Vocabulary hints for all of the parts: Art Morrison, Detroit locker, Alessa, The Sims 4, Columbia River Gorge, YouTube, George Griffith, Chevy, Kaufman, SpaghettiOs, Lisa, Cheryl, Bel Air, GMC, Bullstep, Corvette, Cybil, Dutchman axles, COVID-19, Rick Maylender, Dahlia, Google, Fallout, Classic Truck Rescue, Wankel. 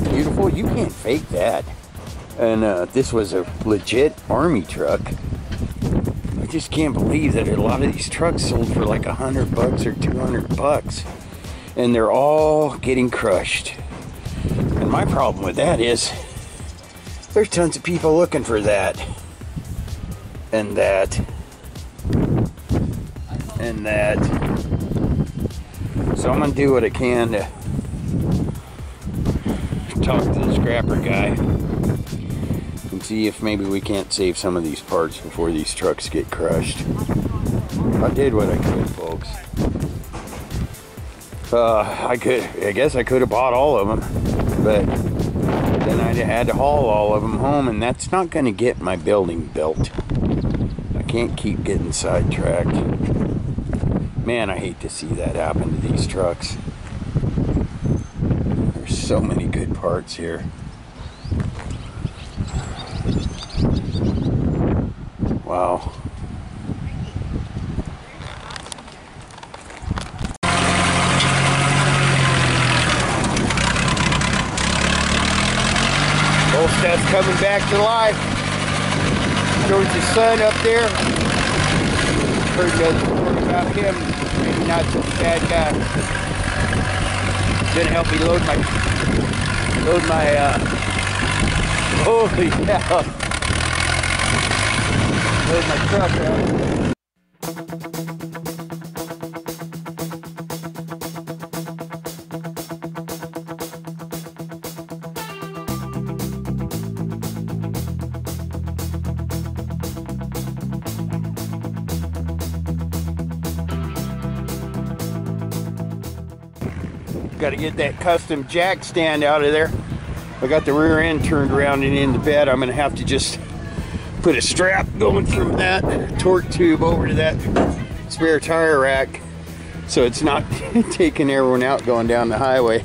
that beautiful? You can't fake that. And this was a legit army truck. I just can't believe that a lot of these trucks sold for like $100 or $200, and they're all getting crushed. And my problem with that is there's tons of people looking for that, and that, and that. So I'm gonna do what I can to talk to the scrapper guy and see if maybe we can't save some of these parts before these trucks get crushed. I did what I could, folks. I guess I could have bought all of them, but then I had to haul all of them home, and that's not going to get my building built. I can't keep getting sidetracked. Man, I hate to see that happen to these trucks. There's so many good parts here. Wow. Bullstep's coming back to life. Towards the sun up there. Heard that report about him. Maybe not such a bad guy. He's gonna help me load holy cow. Load my truck out. Got to get that custom jack stand out of there. I got the rear end turned around and in the bed. I'm going to have to just put a strap going from that torque tube over to that spare tire rack so it's not taking everyone out going down the highway.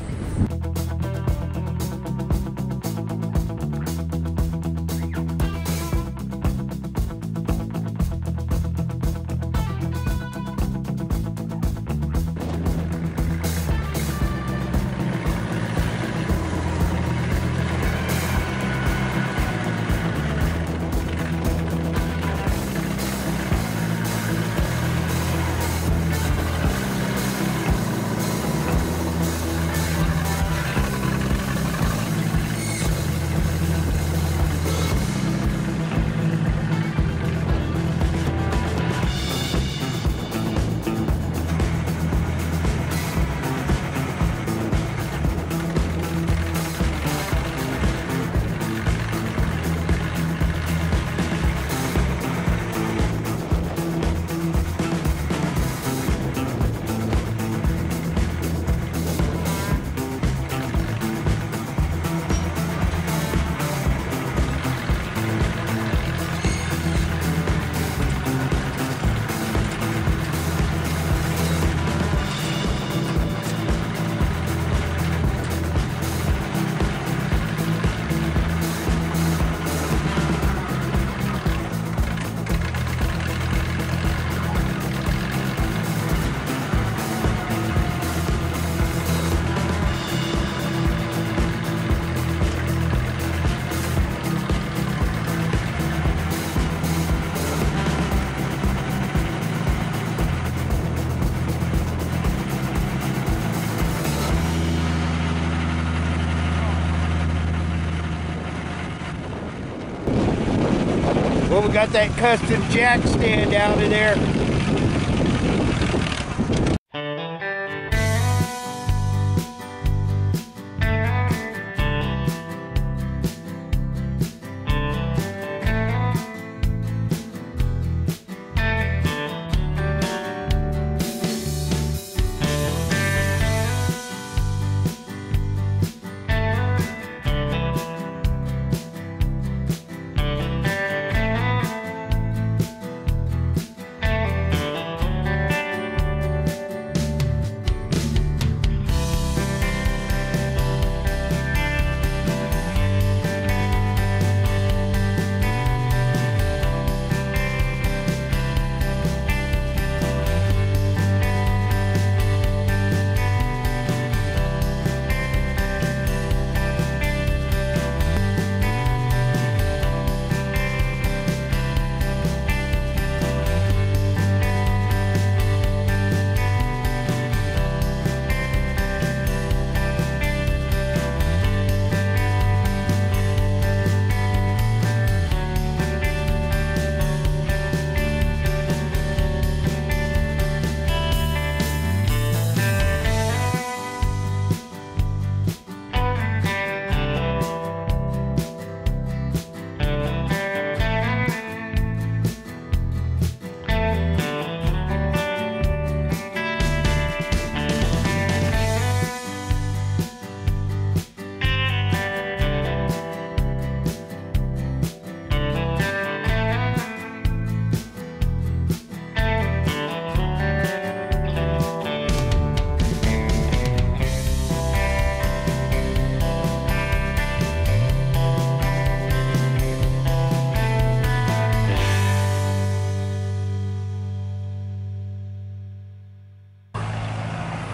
We got that custom jack stand out of there.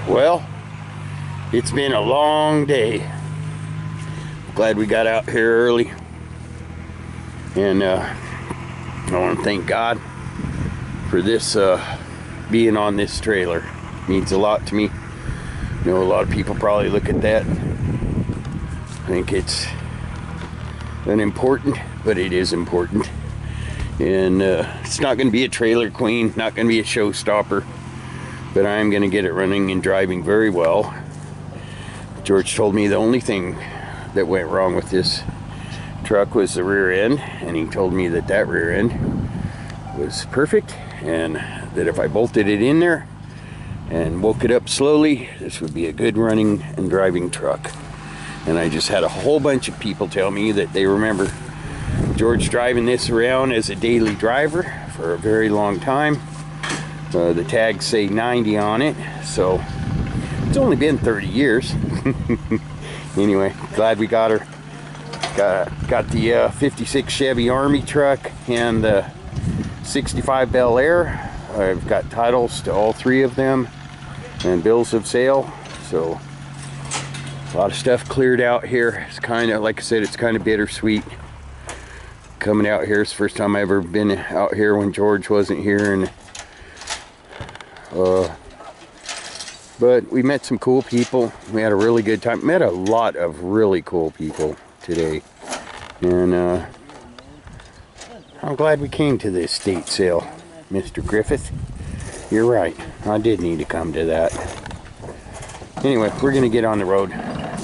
Well, it's been a long day. Glad we got out here early. And I want to thank God for this, being on this trailer. It means a lot to me. I know a lot of people probably look at that. I think it's unimportant, but it is important. And it's not going to be a trailer queen, not going to be a showstopper, but I am going to get it running and driving very well. George told me the only thing that went wrong with this truck was the rear end, and he told me that that rear end was perfect, and that if I bolted it in there and woke it up slowly, this would be a good running and driving truck. And I just had a whole bunch of people tell me that they remember George driving this around as a daily driver for a very long time. The tags say 90 on it, so it's only been 30 years. Anyway, glad we got her. Got the 56 Chevy Army truck and the 65 Bel Air. I've got titles to all three of them and bills of sale, so a lot of stuff cleared out here. It's kind of, like I said, it's kind of bittersweet. Coming out here, it's the first time I've ever been out here when George wasn't here, and but we met some cool people. We had a really good time. Met a lot of really cool people today, and I'm glad we came to this state sale. Mr. Griffith, you're right, I did need to come to that. Anyway, we're gonna get on the road.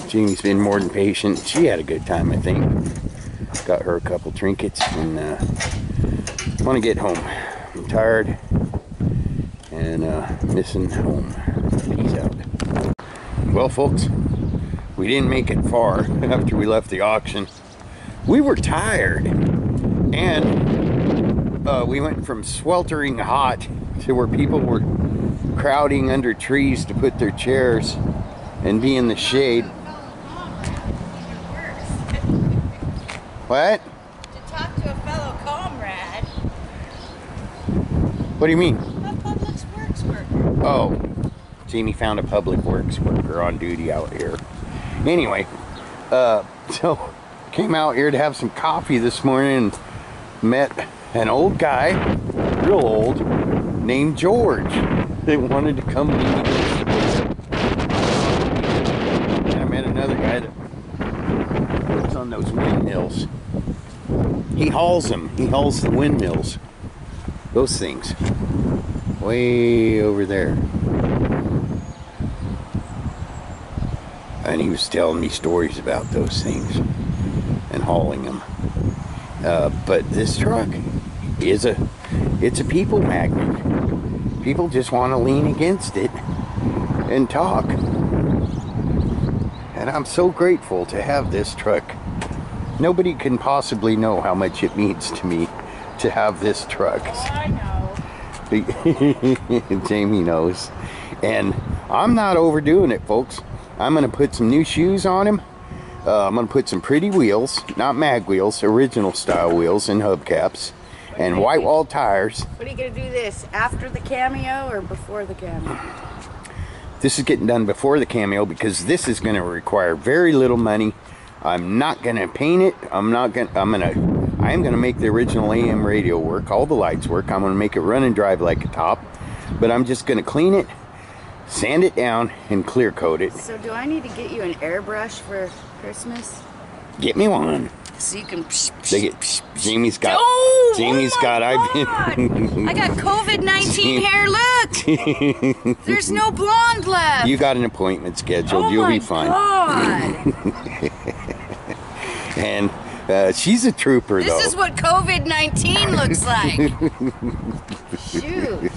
Jeannie's been more than patient. She had a good time, I think. Got her a couple trinkets, and I want to get home. I'm tired and missing home. Peace out. Well, folks, we didn't make it far after we left the auction. We were tired, and we went from sweltering hot to where people were crowding under trees to put their chairs and be in the shade. What? To talk to a fellow comrade. What do you mean? A public works worker. Oh, Jeannie found a public works worker on duty out here. Anyway, so came out here to have some coffee this morning and met an old guy, real old, named George. They wanted to come meet me. And I met another guy that on those windmills. He hauls them. He hauls the windmills. Those things. Way over there. And he was telling me stories about those things and hauling them. But this truck is it's a people magnet. People just want to lean against it and talk. And I'm so grateful to have this truck. Nobody can possibly know how much it means to me to have this truck. Oh, I know. Jamie knows. And I'm not overdoing it, folks. I'm going to put some new shoes on him. I'm going to put some pretty wheels, not mag wheels, original style wheels and hubcaps. And white wall tires. What are you going to do this? After the cameo or before the cameo? This is getting done before the cameo because this is going to require very little money. I'm not going to paint it. I am going to make the original AM radio work, all the lights work. I'm going to make it run and drive like a top, but I'm just going to clean it, sand it down, and clear coat it. So do I need to get you an airbrush for Christmas? Get me one. So you can. I got COVID-19 hair. Look, there's no blonde left. You got an appointment scheduled. Oh, you'll be fine. God. And she's a trooper. This is what COVID-19 looks like. Shoot.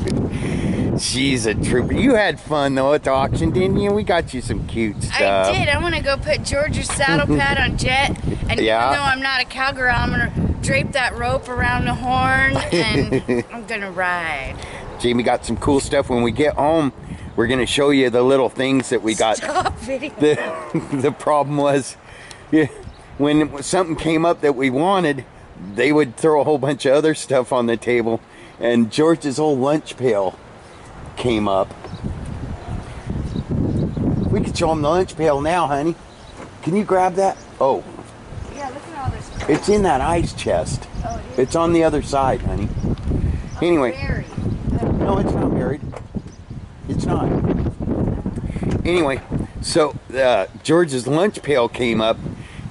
She's a trooper. You had fun though at the auction, didn't you? We got you some cute stuff. I did. I want to go put George's saddle pad on Jet, and yeah. Even though I'm not a cowgirl, I'm gonna drape that rope around the horn, and I'm gonna ride. Jamie got some cool stuff. When we get home, we're gonna show you the little things that we got. Stop it. The problem was, yeah, when something came up that we wanted, they would throw a whole bunch of other stuff on the table, and George's whole lunch pail came up. much on the lunch pail now, honey. Can you grab that? Oh. Yeah, look at all this crap. It's in that ice chest. Oh, it is? It's on the other side, honey. Oh, anyway. Buried. No, it's not buried. It's not. Anyway, so George's lunch pail came up,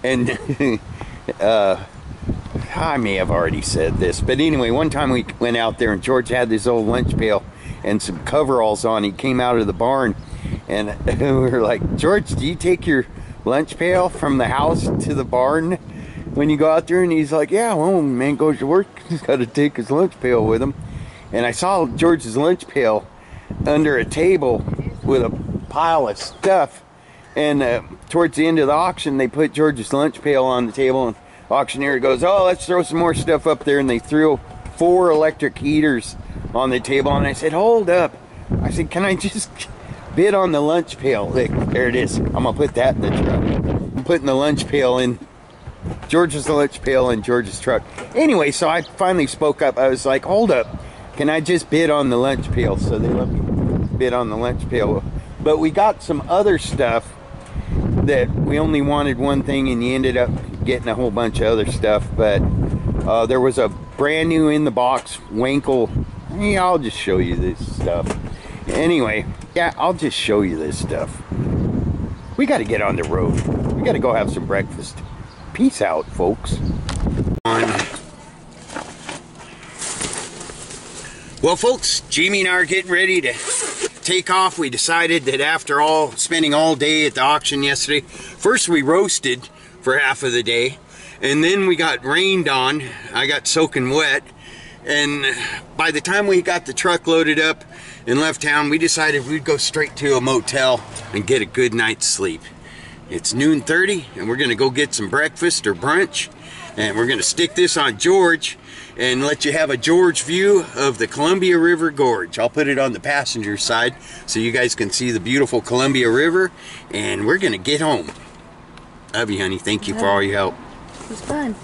and I may have already said this, but anyway, one time we went out there and George had this old lunch pail and some coveralls on. He came out of the barn and we were like, George, do you take your lunch pail from the house to the barn when you go out there? And he's like, yeah, well, when the man goes to work, he's got to take his lunch pail with him. And I saw George's lunch pail under a table with a pile of stuff. And towards the end of the auction, they put George's lunch pail on the table, and the auctioneer goes, oh, let's throw some more stuff up there. And they threw 4 electric heaters on the table. And I said, hold up. I said, can I just bid on the lunch pail? There it is. I'm going to put that in the truck. I'm putting the lunch pail in. George's lunch pail in George's truck. Anyway, so I finally spoke up. I was like, hold up. Can I just bid on the lunch pail? So they let me bid on the lunch pail. But we got some other stuff that we only wanted one thing, and you ended up getting a whole bunch of other stuff. But there was a brand new in the box Wankel. Yeah, I'll just show you this stuff. Anyway, yeah, I'll just show you this stuff. We got to get on the road. We got to go have some breakfast. Peace out, folks. Well, folks, Jamie and I are getting ready to take off. We decided that after all spending all day at the auction yesterday, first we roasted for half of the day, and then we got rained on. I got soaking wet, and by the time we got the truck loaded up and left town, we decided we'd go straight to a motel and get a good night's sleep. It's noon 30 and we're gonna go get some breakfast or brunch, and we're gonna stick this on George and let you have a George view of the Columbia River Gorge. I'll put it on the passenger side so you guys can see the beautiful Columbia River, and we're gonna get home. Love you, honey. Thank you for all your help. It was fun.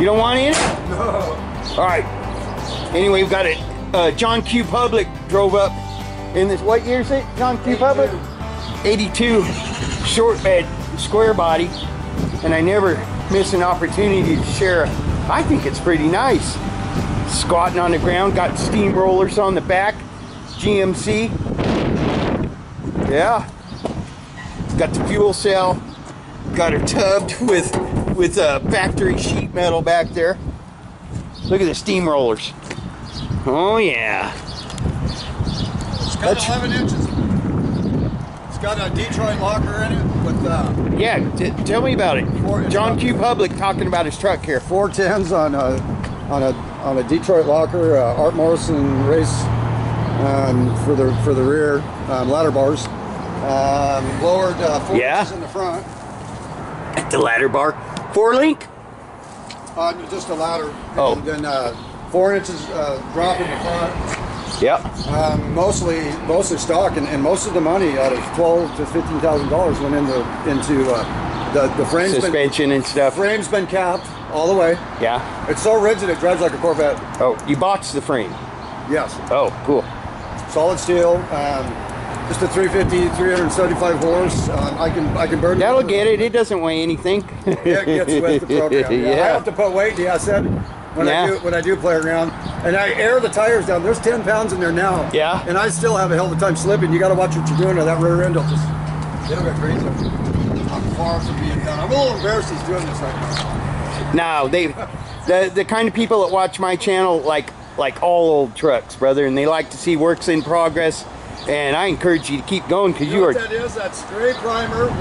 You don't want in? No. All right. Anyway, we've got it. John Q. Public drove up in this. What year is it? John Q. 82. Public? 82. Short bed, square body, and I never miss an opportunity to share. I think it's pretty nice. Squatting on the ground, got steamrollers on the back. GMC. Yeah. Got the fuel cell. Got her tubbed with factory sheet metal back there. Look at the steamrollers. Oh yeah. It's got 11 inches. It's got a Detroit locker in it with yeah, tell me about it. John Q. Public talking about his truck here. 410s on a Detroit locker, Art Morrison race for the rear ladder bars. Lowered 4 inches in the front. At the ladder bar. 4-link? Just a ladder. Oh. And then 4 inches drop in the front. Yep. Mostly stock, and most of the money out of $12,000 to $15,000 went into the frame. Suspension and stuff. Frame's been capped all the way. Yeah. It's so rigid it drives like a Corvette. Oh, you boxed the frame? Yes. Oh, cool. Solid steel. Just a 350, 375 horse. I can burn. That'll get it. It doesn't weigh anything. Yeah, it gets with the program. Yeah. I have to put weight. Yeah, I said when I do play around, and I air the tires down. There's 10 pounds in there now. Yeah. And I still have a hell of a time slipping. You got to watch what you're doing, or that rear end will just it'll get crazy. I'm far from being done. I'm a little embarrassed he's doing this right now. No, they, the kind of people that watch my channel like all old trucks, brother, and they like to see works in progress. And I encourage you to keep going because you are. What that is, that's gray primer with.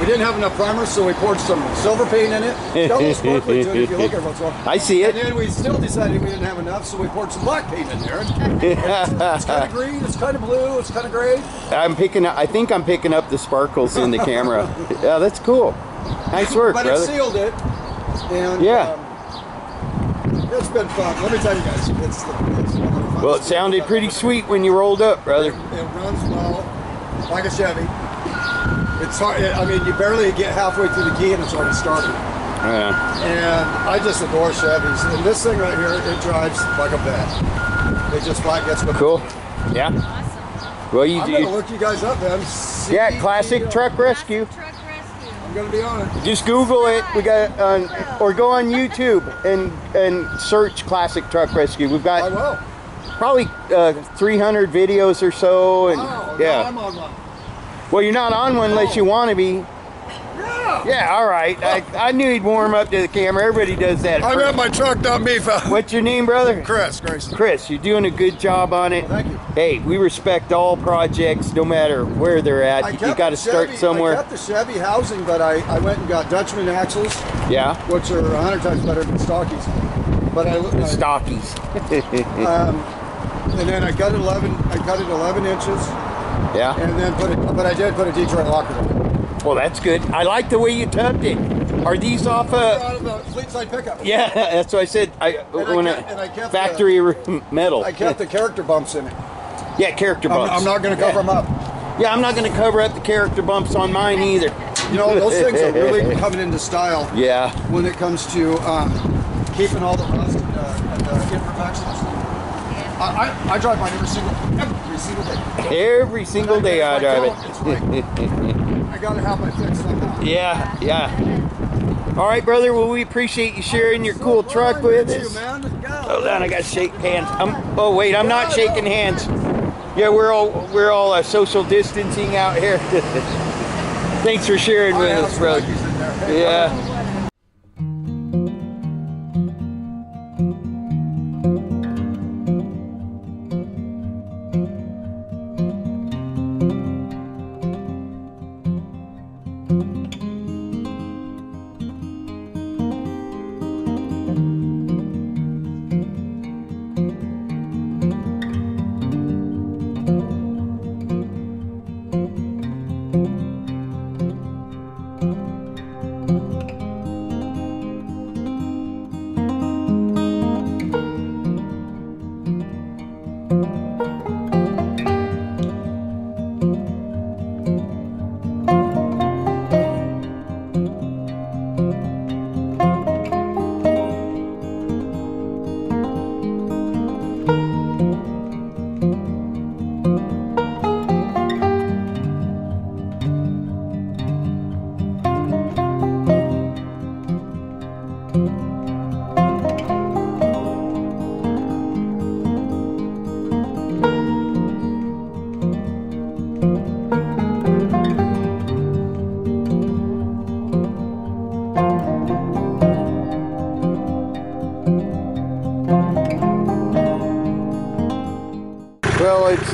We didn't have enough primer, so we poured some silver paint in it. Double sparkly to it if you look at it once in a while. I see it. And then we still decided we didn't have enough, so we poured some black paint in there. It's kind of green, it's kind of blue, it's kind of gray. I'm picking up. I think I'm picking up the sparkles in the camera. Yeah, that's cool. Nice work, but brother. But it sealed it. And, yeah. It's been fun. Let me tell you guys, it's fun. Well, it sounded pretty sweet when you rolled up, brother. It runs well, like a Chevy. It's hard. I mean, you barely get halfway through the key and it's already started. Yeah. And I just adore Chevys. And this thing right here, it drives like a bat. It just flat gets with cool. It. Yeah. Awesome. Well, I'm gonna look you guys up, man. Yeah, Classic Truck Rescue. Gonna be on it. Just Google it. We got or go on YouTube and search Classic Truck Rescue. We've got probably 300 videos or so. And wow, yeah, no, I'm on one. Well, you're not on one unless you want to be. Yeah. Yeah. All right. I knew he'd warm up to the camera. Everybody does that. I got my truck, not me, fella. What's your name, brother? Chris. Grayson. Chris, you're doing a good job on it. Well, thank you. Hey, we respect all projects, no matter where they're at. You got to start somewhere. I kept the Chevy housing, but I went and got Dutchman axles. Yeah. Which are 100 times better than Stockies. But I Stockies. And then I cut it 11 inches. Yeah. And then I did put a Detroit locker on it. Well, that's good. I like the way you tubbed it. Are these off of a fleet side pickup? Yeah, that's what I said. I kept factory metal. I kept the character bumps in it. Yeah, character bumps. I'm not going to cover them up. Yeah, I'm not going to cover up the character bumps on mine either. You know, those things are really coming into style. Yeah. When it comes to keeping all the rust and imperfections. I drive mine every single day. Every single day I drive it. It's like, I gotta have my fix somehow. Yeah, yeah. All right, brother. Well, we appreciate you sharing your cool truck with us. Hold on, I gotta shake hands. Oh wait, I'm not shaking hands. Yeah, we're all social distancing out here. Thanks for sharing with us, brother. Yeah.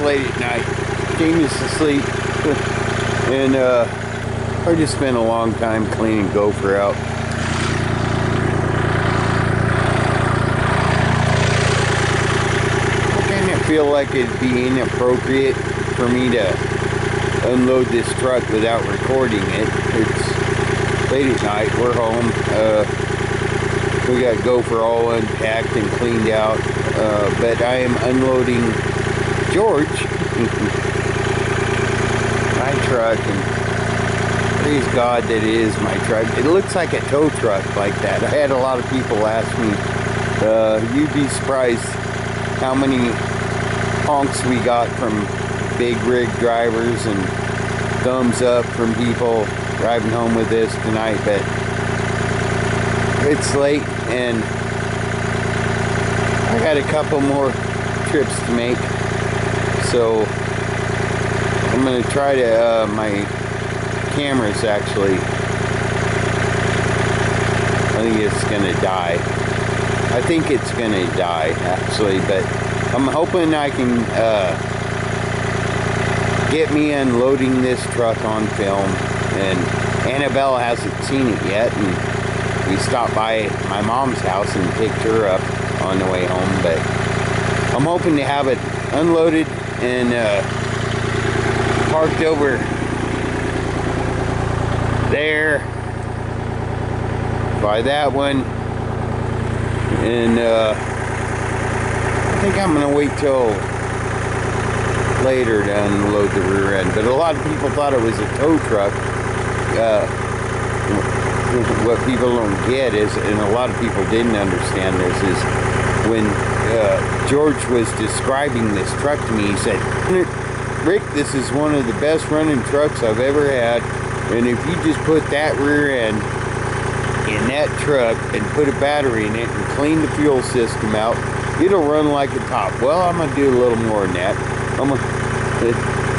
Late at night, Jamie's asleep, and I just spent a long time cleaning gopher out. I kind of feel like it'd be inappropriate for me to unload this truck without recording it. It's late at night, we're home, we got gopher all unpacked and cleaned out, but I am unloading George, my truck, and praise God that it is my truck. It looks like a tow truck like that. I had a lot of people ask me, you'd be surprised how many honks we got from big rig drivers and thumbs up from people driving home with this tonight, but it's late and I got a couple more trips to make, so I'm going to try to, my camera's actually, I think it's going to die. I think it's going to die, actually, but I'm hoping I can get me unloading this truck on film, and Annabelle hasn't seen it yet, and we stopped by my mom's house and picked her up on the way home, but I'm hoping to have it unloaded and parked over there by that one, and I think I'm gonna wait till later to unload the rear end. But a lot of people thought it was a tow truck. What people don't get is, and a lot of people didn't understand this, is when George was describing this truck to me, he said, "Rick, this is one of the best running trucks I've ever had, and if you just put that rear end in that truck and put a battery in it and clean the fuel system out, it'll run like a top." Well, I'm gonna do a little more than that.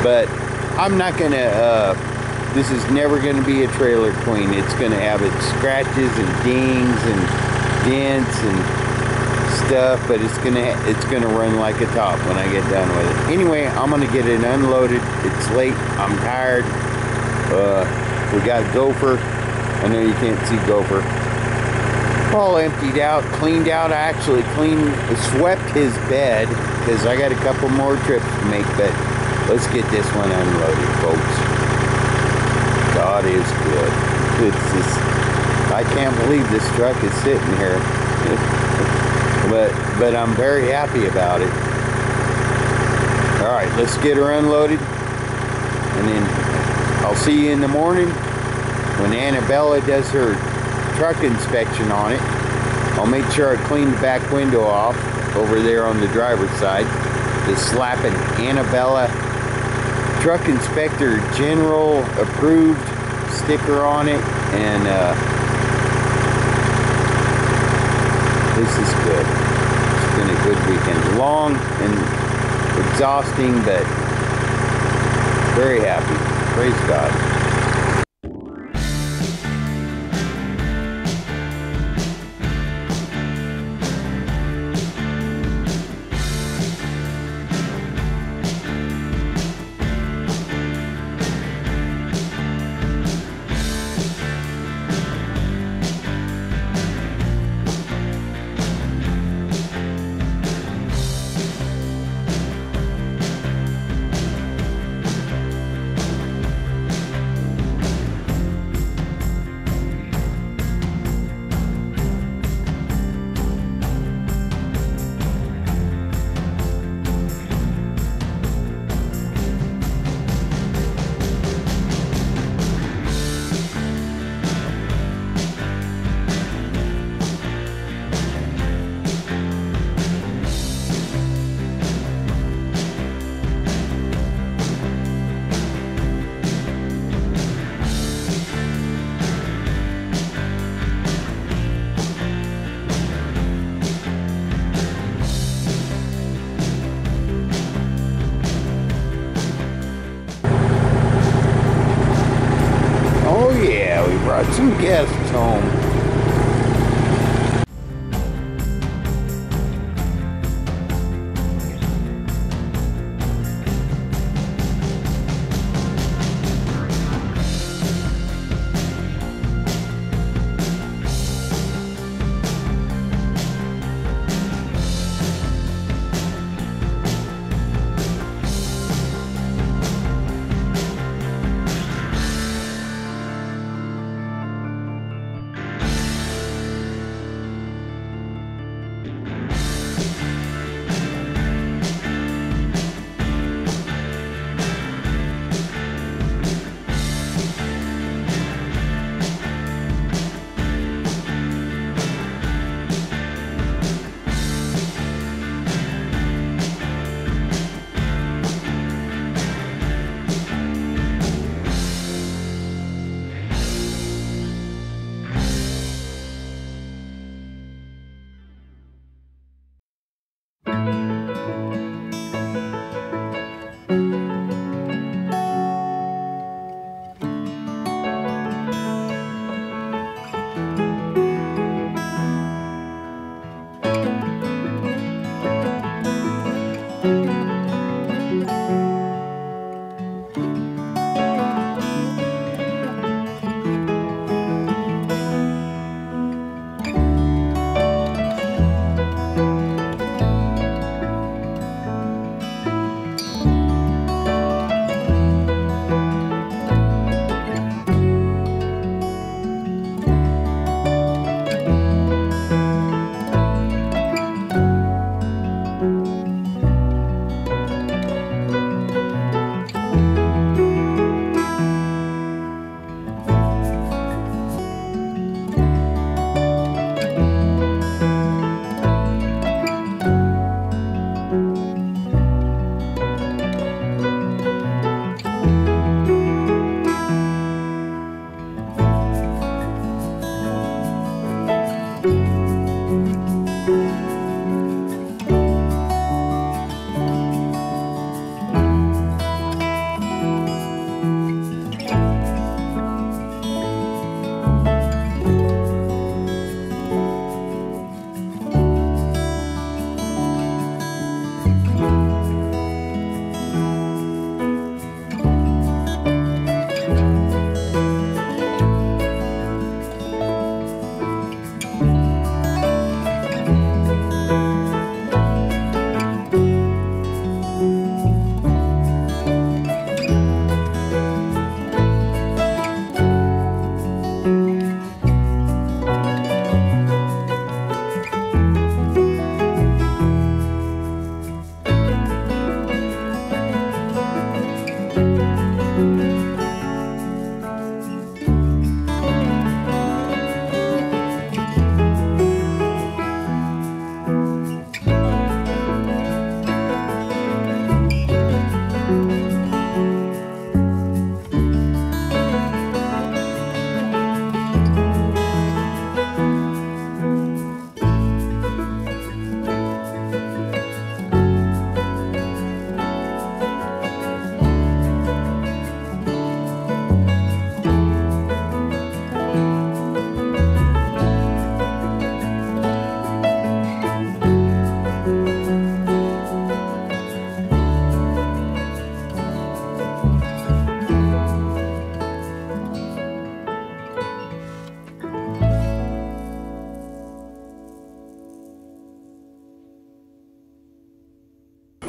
But I'm not gonna, this is never gonna be a trailer queen. It's gonna have its scratches and dings and dents and stuff, but it's gonna run like a top when I get done with it. Anyway, I'm gonna get it unloaded. It's late, I'm tired. We got Gopher. I know you can't see Gopher. All emptied out, cleaned out. I actually swept his bed because I got a couple more trips to make, but let's get this one unloaded, folks. God is good. It's just, I can't believe this truck is sitting here, but I'm very happy about it. All right, let's get her unloaded, and then I'll see you in the morning when Annabella does her truck inspection on it. I'll make sure I clean the back window off over there on the driver's side. Just slapping Annabella Truck Inspector General approved sticker on it, and this is good. It's been a good weekend. Long and exhausting, but very happy. Praise God. Some guests home.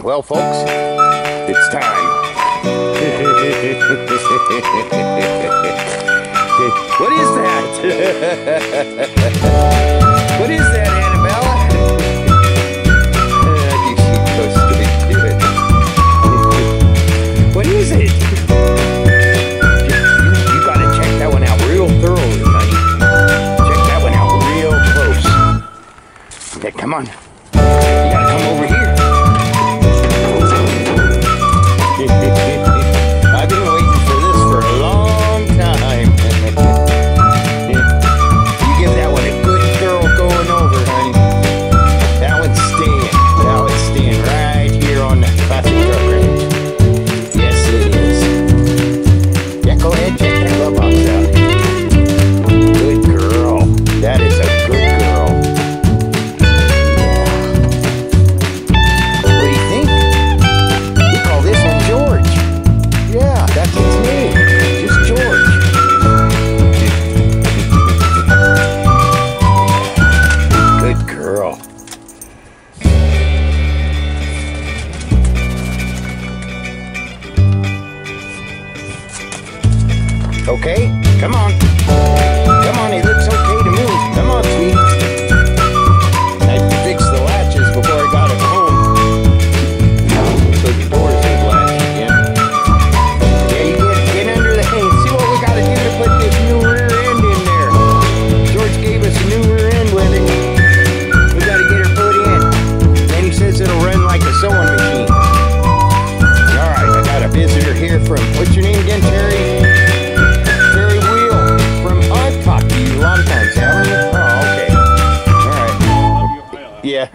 Well, folks, it's time. What is that? What is that, Annabella? You supposed to be doing. What is it? You gotta check that one out real thoroughly, honey. Check that one out real close. Okay, come on. You gotta come over here. I've been waiting for this for a long time. Okay, come on. Come on, it looks okay to me. Come on, sweetie. I had to fix the latches before I got it home. So the doors are latched again. Yeah, you get under the hay. See what we got to do to put this new rear end in there. George gave us a new rear end with it. We got to get her put in. And he says it'll run like a sewing machine. Alright, I got a visitor here from, what's your name again, Terry?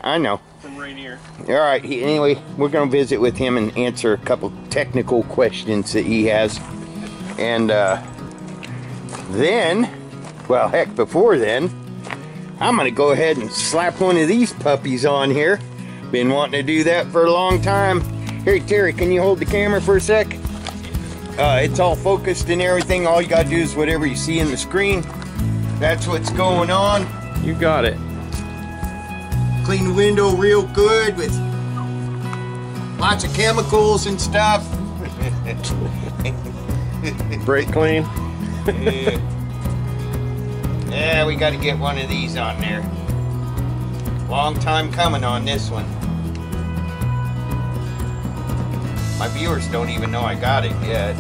I know. From Rainier. All right. Anyway, we're going to visit with him and answer a couple technical questions that he has. And then, well, heck, before then, I'm going to go ahead and slap one of these puppies on here. Been wanting to do that for a long time. Hey, Terry, can you hold the camera for a sec? It's all focused and everything. All you got to do is whatever you see in the screen. That's what's going on. You got it. Clean the window real good with lots of chemicals and stuff. Brake clean. Yeah, we got to get one of these on there. Long time coming on this one. My viewers don't even know I got it yet.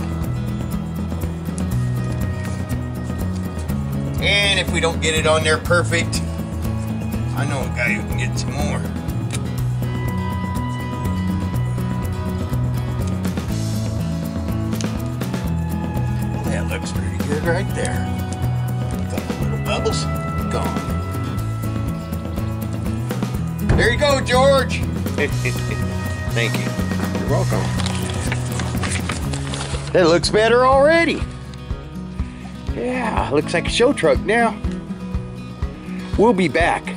And if we don't get it on there perfect, I know a guy who can get some more. Well, that looks pretty good right there. Couple little bubbles gone. There you go, George. Thank you. You're welcome. That looks better already. Yeah, looks like a show truck now. We'll be back.